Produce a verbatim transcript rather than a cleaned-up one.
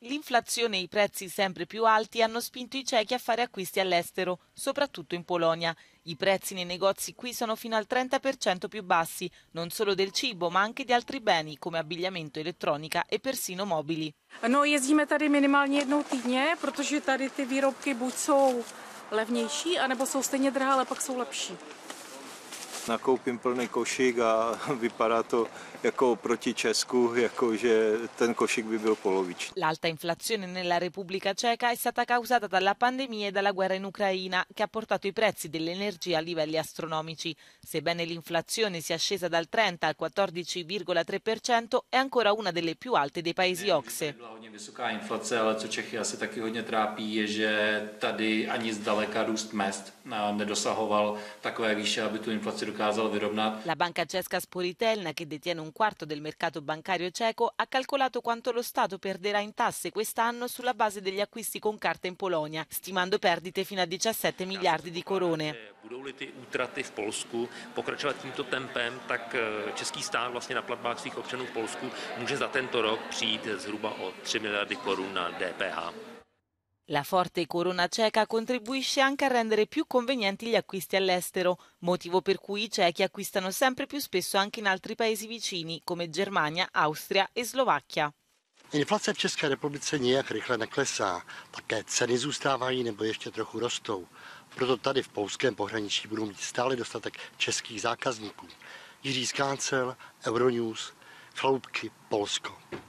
L'inflazione e i prezzi sempre più alti hanno spinto i cechi a fare acquisti all'estero, soprattutto in Polonia. I prezzi nei negozi qui sono fino al trenta per cento più bassi, non solo del cibo ma anche di altri beni come abbigliamento, elettronica e persino mobili. Noi jezdíme tady minimálně jednou týdně, protože tady ty výrobky buď jsou levnější, anebo jsou stejně drahé, ale pak jsou lepší. Nakoupím plný košík a vypadá to jako proti Česku, jako že ten košík by byl polovičný. L'alta inflazione nella Repubblica Ceca è stata causata dalla pandemia e dalla guerra in Ucraina, che ha portato i prezzi dell'energia a livelli astronomici. Sebbene l'inflazione sia scesa dal trenta al quattordici virgola tre per cento, è ancora una delle più alte dei paesi O C S E. Vysoká inflace, ale co Čechy asi taky hodně trápí, je, že tady ani zdaleka růst mezd nedosahoval takové výše, aby tu inflaci dokázal vyrovnat. La banca ceca Spořitelna, che detiene un quarto del mercato bancario ceco, ha calcolato quanto lo Stato perderà in tasse quest'anno sulla base degli acquisti con carta in Polonia, stimando perdite fino a diciassette miliardi di corone. Budou-li ty útraty v Polsku pokračovat tímto tempem, tak český stát vlastně na platbách svých občanů v Polsku může za tento rok přijít zhruba o tre miliardi korun na D P H. La forte corona ceca contribuisce anche a rendere più convenienti gli acquisti all'estero, motivo per cui i cechi acquistano sempre più spesso anche in altri paesi vicini come Germania, Austria e Slovacchia. Inflace v České republice nijak rychle neklesá, také ceny zůstávají nebo ještě trochu rostou. Proto tady v polském pohraničí budou mít stále dostatek českých zákazníků. Jiří Skáncel, Euronews, Chlumky, Polsko.